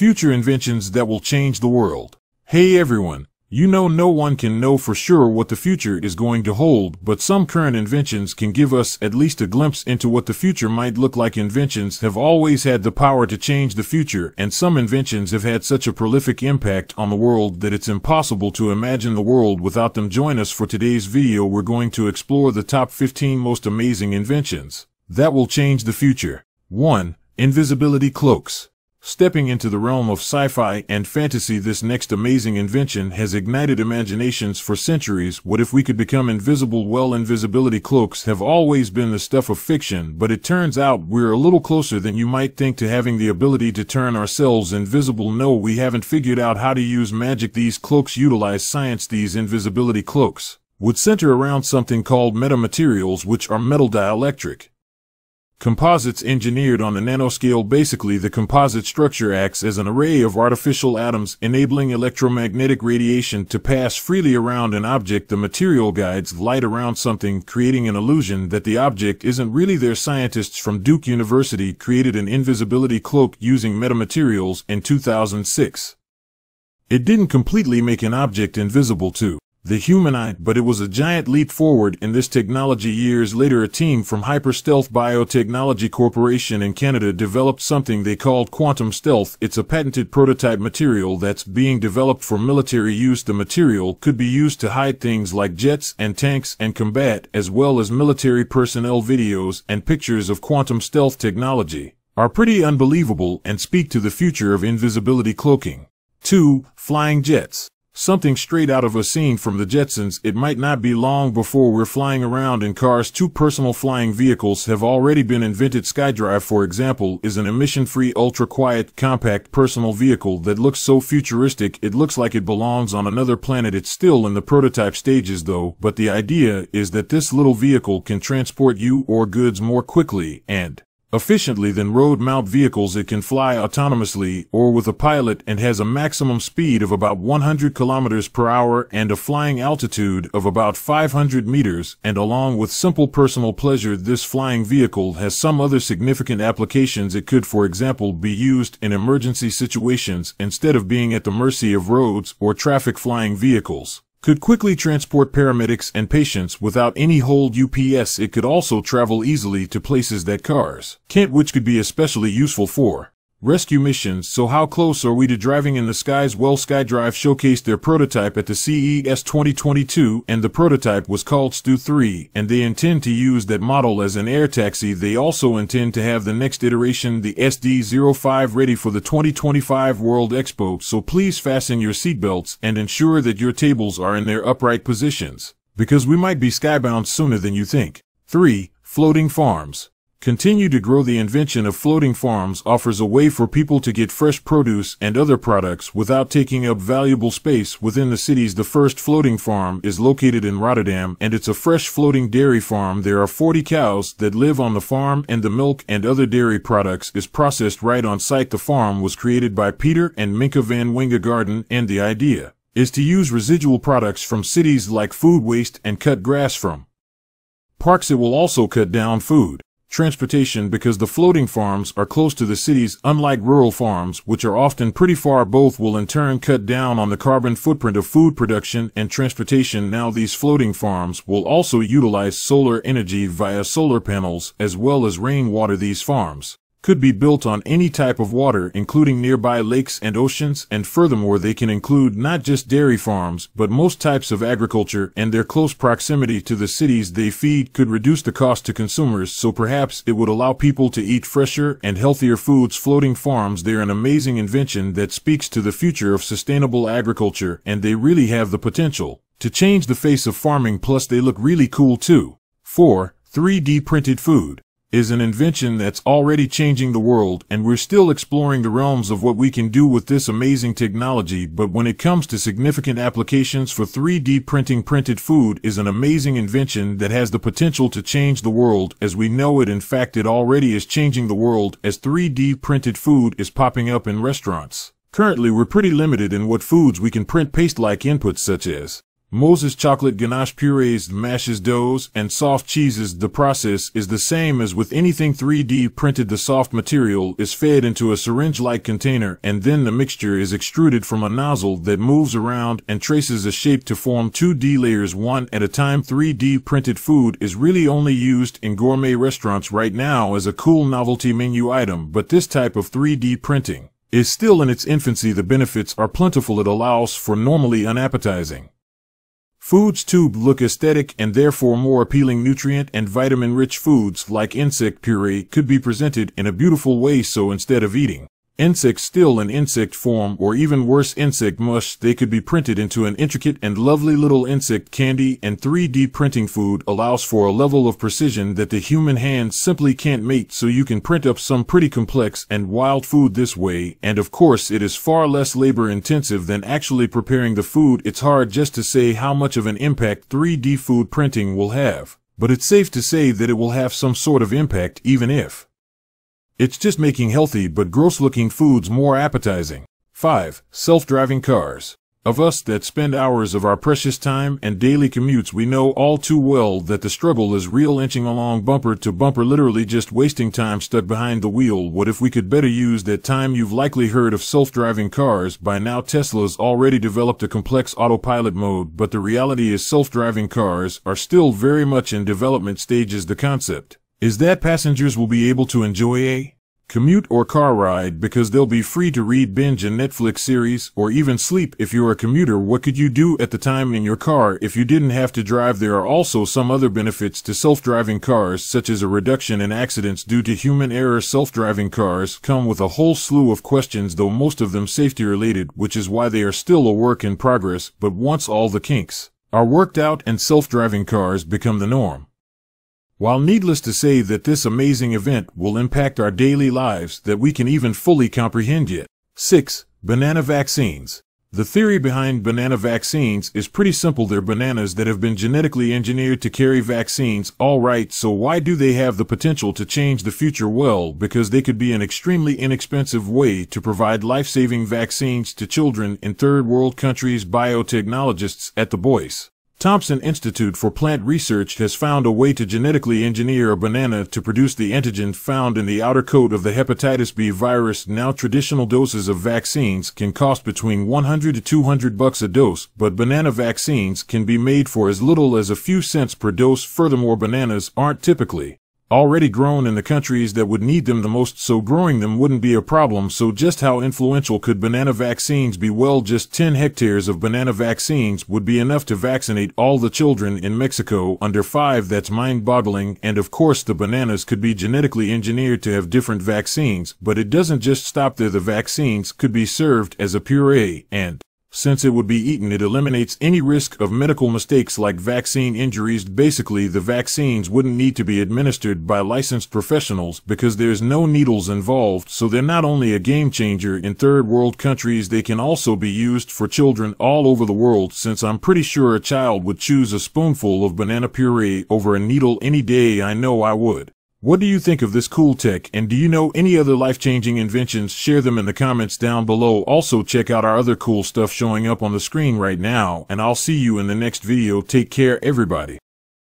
future inventions that will change the world. Hey everyone, you know no one can know for sure what the future is going to hold, but some current inventions can give us at least a glimpse into what the future might look like. Inventions have always had the power to change the future, and some inventions have had such a prolific impact on the world that it's impossible to imagine the world without them. Join us for today's video. We're going to explore the top 15 most amazing inventions that will change the future. 1. Invisibility cloaks. Stepping into the realm of sci-fi and fantasy, this next amazing invention has ignited imaginations for centuries. What if we could become invisible? Well, invisibility cloaks have always been the stuff of fiction, but it turns out we're a little closer than you might think to having the ability to turn ourselves invisible. No, we haven't figured out how to use magic. These cloaks utilize science. These invisibility cloaks would center around something called metamaterials, which are metal dielectric composites engineered on the nanoscale. Basically, the composite structure acts as an array of artificial atoms, enabling electromagnetic radiation to pass freely around an object. The material guides light around something, creating an illusion that the object isn't really there. Scientists from Duke University created an invisibility cloak using metamaterials in 2006. It didn't completely make an object invisible to the human eye, but it was a giant leap forward in this technology. Years later, a team from Hyper Stealth Biotechnology Corporation in Canada developed something they called Quantum Stealth. It's a patented prototype material that's being developed for military use. The material could be used to hide things like jets and tanks and combat, as well as military personnel. Videos and pictures of Quantum Stealth technology are pretty unbelievable and speak to the future of invisibility cloaking. 2. Flying jets. Something straight out of a scene from the Jetsons. It might not be long before we're flying around in cars. 2. Personal flying vehicles have already been invented. SkyDrive, for example, is an emission-free, ultra-quiet, compact personal vehicle that looks so futuristic it looks like it belongs on another planet. It's still in the prototype stages though, but the idea is that this little vehicle can transport you or goods more quickly and efficiently than road mount vehicles. It can fly autonomously or with a pilot and has a maximum speed of about 100 kilometers per hour and a flying altitude of about 500 meters. And along with simple personal pleasure, this flying vehicle has some other significant applications. It could, for example, be used in emergency situations. Instead of being at the mercy of roads or traffic, flying vehicles could quickly transport paramedics and patients without any hold. UPS. It could also travel easily to places that cars can't, which could be especially useful for rescue missions. So how close are we to driving in the skies? Well, SkyDrive showcased their prototype at the CES 2022, and the prototype was called SD-03, and they intend to use that model as an air taxi. They also intend to have the next iteration, the SD-05, ready for the 2025 World Expo. So please fasten your seatbelts and ensure that your tables are in their upright positions, because we might be skybound sooner than you think. 3. Floating farms. Continue to grow. The invention of floating farms offers a way for people to get fresh produce and other products without taking up valuable space within the cities. The first floating farm is located in Rotterdam, and it's a fresh floating dairy farm. There are 40 cows that live on the farm, and the milk and other dairy products is processed right on site. The farm was created by Peter and Minka van Wingeraden, and the idea is to use residual products from cities like food waste and cut grass from parks. It will also cut down food transportation, because the floating farms are close to the cities, unlike rural farms, which are often pretty far. Both will in turn cut down on the carbon footprint of food production and transportation. Now, these floating farms will also utilize solar energy via solar panels, as well as rainwater. These farms could be built on any type of water, including nearby lakes and oceans, and furthermore, they can include not just dairy farms, but most types of agriculture, and their close proximity to the cities they feed could reduce the cost to consumers, so perhaps it would allow people to eat fresher and healthier foods. Floating farms, they're an amazing invention that speaks to the future of sustainable agriculture, and they really have the potential to change the face of farming. Plus, they look really cool too. 4. 3D printed food is an invention that's already changing the world, and we're still exploring the realms of what we can do with this amazing technology. But when it comes to significant applications for 3D printing, printed food is an amazing invention that has the potential to change the world as we know it. In fact, it already is changing the world, as 3D printed food is popping up in restaurants. Currently, we're pretty limited in what foods we can print paste-like inputs such as Moses chocolate ganache purees, mashes doughs, and soft cheeses. The process is the same as with anything 3D printed. The soft material is fed into a syringe-like container, and then the mixture is extruded from a nozzle that moves around and traces a shape to form 2D layers one at a time. 3D printed food is really only used in gourmet restaurants right now as a cool novelty menu item, but this type of 3D printing is still in its infancy. The benefits are plentiful. It allows for normally unappetizing foods to look aesthetic and therefore more appealing. Nutrient and vitamin-rich foods like insect puree could be presented in a beautiful way, so instead of eating insects still in insect form, or even worse, insect mush, they could be printed into an intricate and lovely little insect candy. And 3D printing food allows for a level of precision that the human hand simply can't make, so you can print up some pretty complex and wild food this way. And of course, it is far less labor-intensive than actually preparing the food. It's hard just to say how much of an impact 3D food printing will have, but it's safe to say that it will have some sort of impact, even if it's just making healthy but gross-looking foods more appetizing. 5. Self-driving cars. Of us that spend hours of our precious time and daily commutes, we know all too well that the struggle is real, inching along bumper to bumper, literally just wasting time stuck behind the wheel. What if we could better use that time? You've likely heard of self-driving cars by now. Tesla's already developed a complex autopilot mode, but the reality is self-driving cars are still very much in development stages. The concept is that passengers will be able to enjoy a commute or car ride because they'll be free to read, binge a Netflix series, or even sleep. If you're a commuter, what could you do at the time in your car if you didn't have to drive? There are also some other benefits to self-driving cars, such as a reduction in accidents due to human error. Self-driving cars come with a whole slew of questions, though most of them safety-related, which is why they are still a work in progress. But once all the kinks are worked out and self-driving cars become the norm, while needless to say that this amazing event will impact our daily lives that we can even fully comprehend yet. 6. Banana vaccines. The theory behind banana vaccines is pretty simple. They're bananas that have been genetically engineered to carry vaccines. Alright, so why do they have the potential to change the future? Well, because they could be an extremely inexpensive way to provide life-saving vaccines to children in third world countries. Biotechnologists at the Boyce Thompson Institute for Plant Research has found a way to genetically engineer a banana to produce the antigen found in the outer coat of the hepatitis B virus. Now, traditional doses of vaccines can cost between $100 to $200 a dose, but banana vaccines can be made for as little as a few cents per dose. Furthermore, bananas aren't typically already grown in the countries that would need them the most, so growing them wouldn't be a problem. So just how influential could banana vaccines be? Well, just 10 hectares of banana vaccines would be enough to vaccinate all the children in Mexico under 5. That's mind-boggling. And of course, the bananas could be genetically engineered to have different vaccines, but it doesn't just stop there. The vaccines could be served as a puree, and since it would be eaten, it eliminates any risk of medical mistakes like vaccine injuries. Basically, the vaccines wouldn't need to be administered by licensed professionals because there's no needles involved, so they're not only a game changer in third world countries, they can also be used for children all over the world, since I'm pretty sure a child would choose a spoonful of banana puree over a needle any day. I know I would. What do you think of this cool tech, and do you know any other life-changing inventions? Share them in the comments down below. Also, check out our other cool stuff showing up on the screen right now, and I'll see you in the next video. Take care, everybody.